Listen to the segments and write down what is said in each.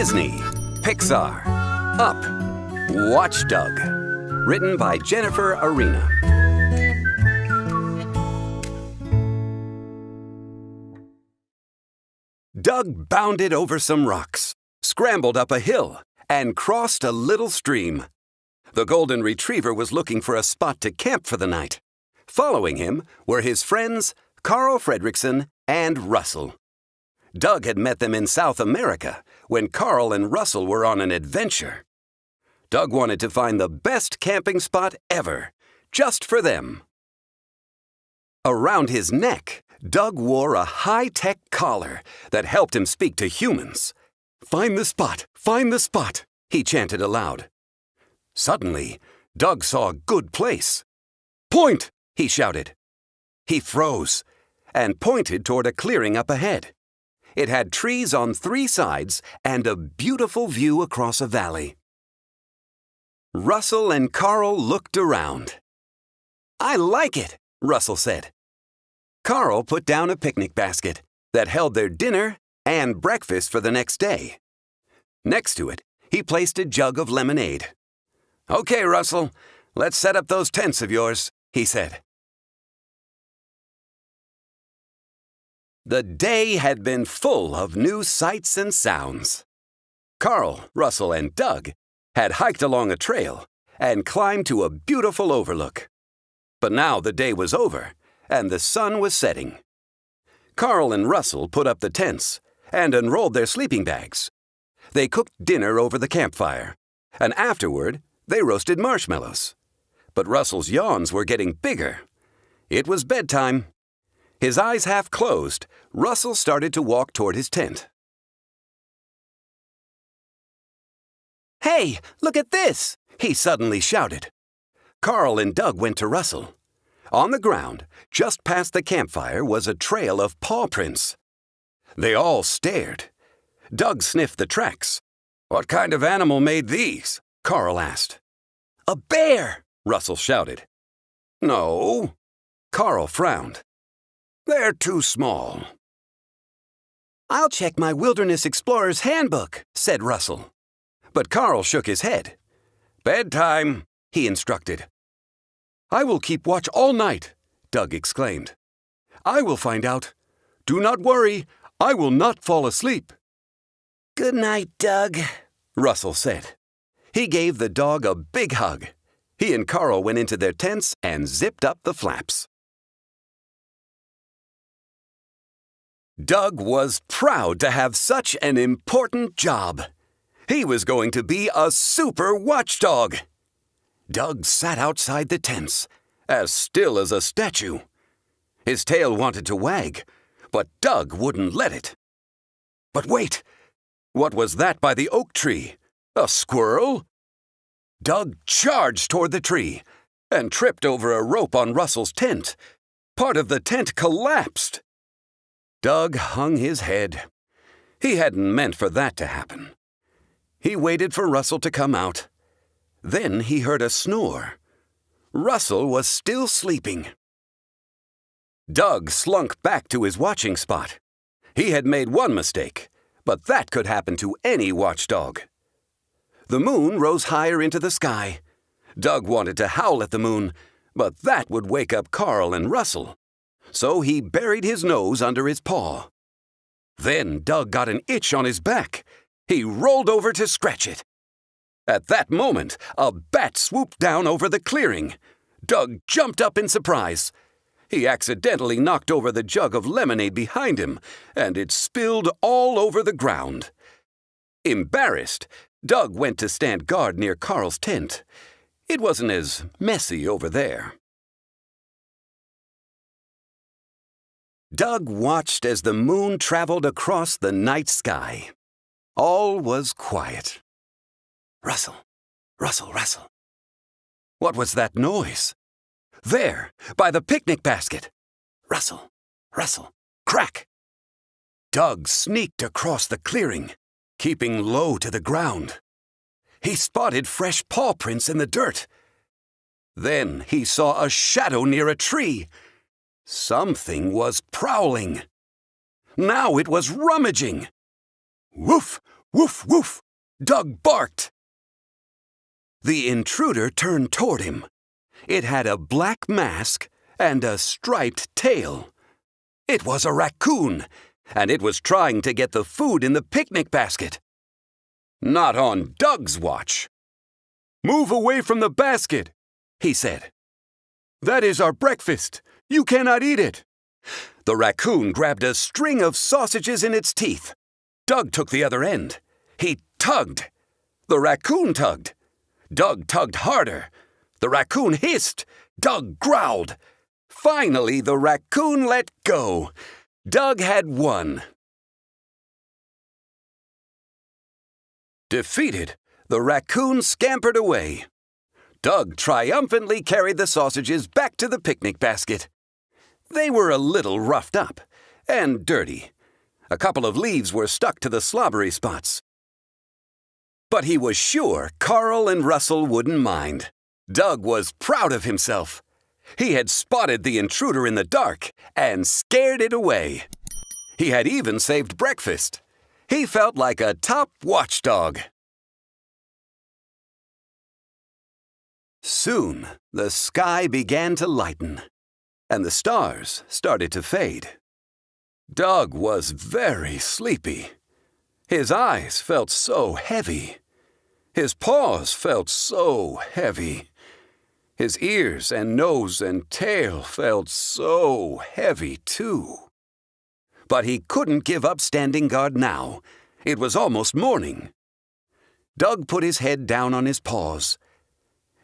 Disney, Pixar, Up, Watch Dug. Written by Jennifer Arena. Dug bounded over some rocks, scrambled up a hill, and crossed a little stream. The golden retriever was looking for a spot to camp for the night. Following him were his friends, Carl Fredrickson and Russell. Dug had met them in South America when Carl and Russell were on an adventure. Dug wanted to find the best camping spot ever, just for them. Around his neck, Dug wore a high-tech collar that helped him speak to humans. "Find the spot! Find the spot!" he chanted aloud. Suddenly, Dug saw a good place. "Point!" he shouted. He froze and pointed toward a clearing up ahead. It had trees on three sides and a beautiful view across a valley. Russell and Carl looked around. "I like it," Russell said. Carl put down a picnic basket that held their dinner and breakfast for the next day. Next to it, he placed a jug of lemonade. "Okay, Russell, let's set up those tents of yours," he said. The day had been full of new sights and sounds. Carl, Russell, and Dug had hiked along a trail and climbed to a beautiful overlook. But now the day was over, and the sun was setting. Carl and Russell put up the tents and unrolled their sleeping bags. They cooked dinner over the campfire, and afterward they roasted marshmallows. But Russell's yawns were getting bigger. It was bedtime. His eyes half closed, Russell started to walk toward his tent. "Hey, look at this!" he suddenly shouted. Carl and Dug went to Russell. On the ground, just past the campfire, was a trail of paw prints. They all stared. Dug sniffed the tracks. "What kind of animal made these?" Carl asked. "A bear!" Russell shouted. "No." Carl frowned. "They're too small." "I'll check my Wilderness Explorer's Handbook," said Russell. But Carl shook his head. "Bedtime," he instructed. "I will keep watch all night," Dug exclaimed. "I will find out. Do not worry, I will not fall asleep." "Good night, Dug," Russell said. He gave the dog a big hug. He and Carl went into their tents and zipped up the flaps. Dug was proud to have such an important job. He was going to be a super watchdog. Dug sat outside the tents, as still as a statue. His tail wanted to wag, but Dug wouldn't let it. But wait! What was that by the oak tree? A squirrel? Dug charged toward the tree and tripped over a rope on Russell's tent. Part of the tent collapsed. Dug hung his head. He hadn't meant for that to happen. He waited for Russell to come out. Then he heard a snore. Russell was still sleeping. Dug slunk back to his watching spot. He had made one mistake, but that could happen to any watchdog. The moon rose higher into the sky. Dug wanted to howl at the moon, but that would wake up Carl and Russell. So he buried his nose under his paw. Then Dug got an itch on his back. He rolled over to scratch it. At that moment, a bat swooped down over the clearing. Dug jumped up in surprise. He accidentally knocked over the jug of lemonade behind him, and it spilled all over the ground. Embarrassed, Dug went to stand guard near Carl's tent. It wasn't as messy over there. Dug watched as the moon traveled across the night sky. All was quiet. Russell, Russell, Russell. What was that noise? There, by the picnic basket. Russell, Russell, crack. Dug sneaked across the clearing, keeping low to the ground. He spotted fresh paw prints in the dirt. Then he saw a shadow near a tree. Something was prowling. Now it was rummaging. Woof, Woof, woof! Dug barked! The intruder turned toward him. It had a black mask and a striped tail. It was a raccoon, and it was trying to get the food in the picnic basket. Not on Dug's watch. "Move away from the basket," he said. "That is our breakfast. You cannot eat it." The raccoon grabbed a string of sausages in its teeth. Dug took the other end. He tugged. The raccoon tugged. Dug tugged harder. The raccoon hissed. Dug growled. Finally, the raccoon let go. Dug had won. Defeated, the raccoon scampered away. Dug triumphantly carried the sausages back to the picnic basket. They were a little roughed up and dirty. A couple of leaves were stuck to the slobbery spots. But he was sure Carl and Russell wouldn't mind. Dug was proud of himself. He had spotted the intruder in the dark and scared it away. He had even saved breakfast. He felt like a top watchdog. Soon, the sky began to lighten, and the stars started to fade. Dug was very sleepy. His eyes felt so heavy. His paws felt so heavy. His ears and nose and tail felt so heavy, too. But he couldn't give up standing guard now. It was almost morning. Dug put his head down on his paws.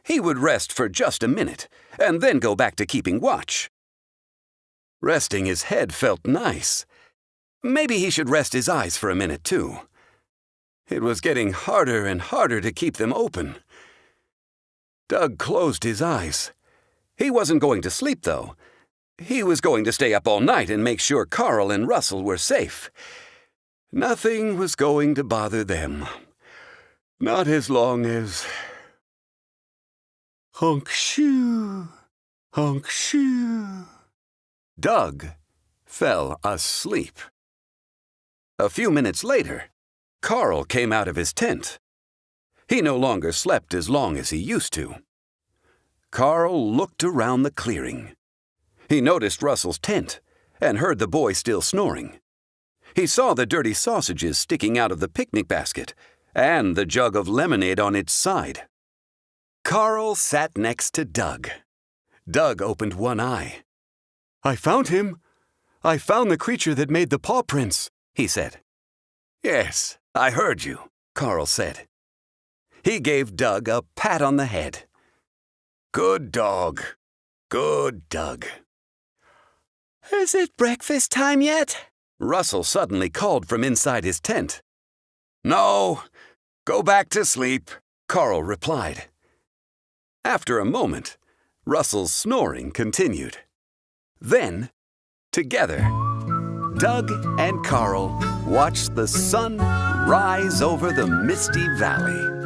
He would rest for just a minute and then go back to keeping watch. Resting his head felt nice. Maybe he should rest his eyes for a minute, too. It was getting harder and harder to keep them open. Dug closed his eyes. He wasn't going to sleep, though. He was going to stay up all night and make sure Carl and Russell were safe. Nothing was going to bother them. Not as long as... Honk shoo, honk shoo. Dug fell asleep. A few minutes later, Carl came out of his tent. He no longer slept as long as he used to. Carl looked around the clearing. He noticed Russell's tent and heard the boy still snoring. He saw the dirty sausages sticking out of the picnic basket and the jug of lemonade on its side. Carl sat next to Dug. Dug opened one eye. "I found him. I found the creature that made the paw prints," he said. "Yes, I heard you," Carl said. He gave Dug a pat on the head. "Good dog. Good Dug." "Is it breakfast time yet?" Russell suddenly called from inside his tent. "No, go back to sleep," Carl replied. After a moment, Russell's snoring continued. Then, together, Dug and Carl watched the sun rise over the misty valley.